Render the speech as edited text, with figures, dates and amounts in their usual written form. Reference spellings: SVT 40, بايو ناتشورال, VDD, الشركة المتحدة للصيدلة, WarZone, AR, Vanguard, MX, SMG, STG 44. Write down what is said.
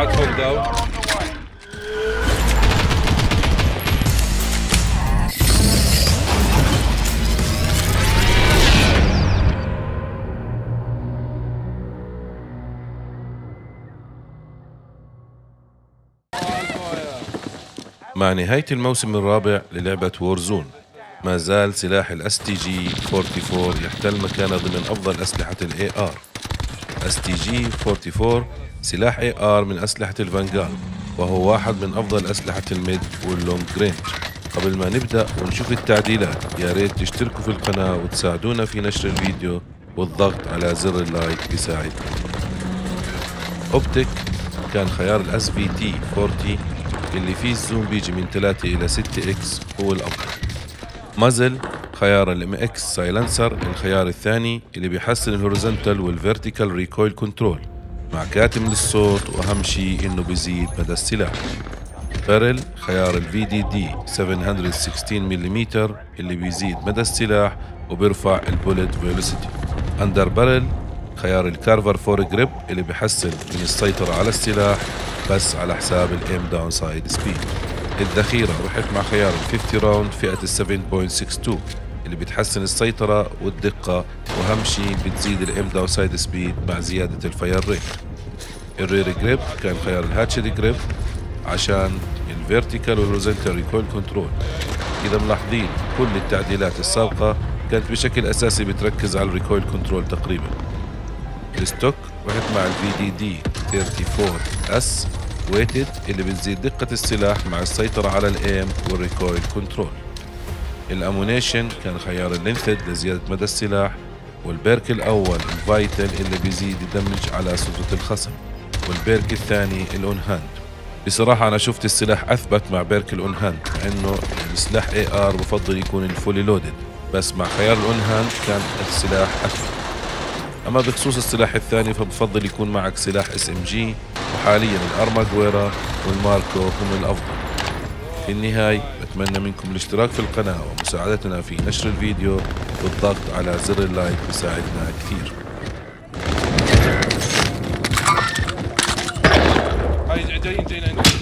واحد فوق داون. مع نهاية الموسم الرابع للعبة وارزون، ما زال سلاح ال STG 44 يحتل مكانه ضمن أفضل أسلحة ال AR. STG 44 سلاح AR من أسلحة الفانغارد، وهو واحد من أفضل أسلحة الميد واللونج رينج. قبل ما نبدأ ونشوف التعديلات، يا ريت تشتركوا في القناة وتساعدونا في نشر الفيديو، والضغط على زر اللايك يساعدكم. أوبتيك كان خيار ال SVT 40 اللي فيه الزوم بيجي من 3 إلى 6X هو الأفضل. مازل خيار MX سايلنسر الخيار الثاني اللي بيحسن الهوريزونتال والفيرتيكال ريكويل كنترول مع كاتم للصوت، وأهم شيء إنه بيزيد مدى السلاح. بارل خيار VDD 760mm اللي بيزيد مدى السلاح وبيرفع البوليت فيلوسيتي. أندر بارل خيار الكارفر فورجريب اللي بيحسن من السيطرة على السلاح بس على حساب الام داون سايد سبيد. الذخيرة رحت مع خيار 50 راوند فئة ال 7.62 اللي بتحسن السيطرة والدقة، وأهم شيء بتزيد الام داون سايد سبيد مع زيادة الفاير ريت. الرير جريب كان خيار الهاتشد جريب عشان الفيرتيكال والهوريزونتال ريكويل كنترول. إذا ملاحظين كل التعديلات السابقة كانت بشكل أساسي بتركز على الريكويل كنترول تقريبا. الستوك رحت مع VDD 34S ويتد اللي بتزيد دقة السلاح مع السيطرة على الايم والريكويل كنترول. الامونيشن كان خيار اللينثد لزيادة مدى السلاح، والبيرك الاول الفايتل اللي بيزيد الدمج على سلطة الخصم، والبيرك الثاني الاون هاند. بصراحة انا شفت السلاح اثبت مع بيرك الاون هاند، مع انه السلاح AR بفضل يكون الفولي لودد، بس مع خيار الاون هاند كان السلاح اثبت. اما بخصوص السلاح الثاني فبفضل يكون معك سلاح SMG، وحاليا الارماجويرا والماركو هم الافضل. في النهاية بتمنى منكم الاشتراك في القناة ومساعدتنا في نشر الفيديو، والضغط على زر اللايك بيساعدنا كثير.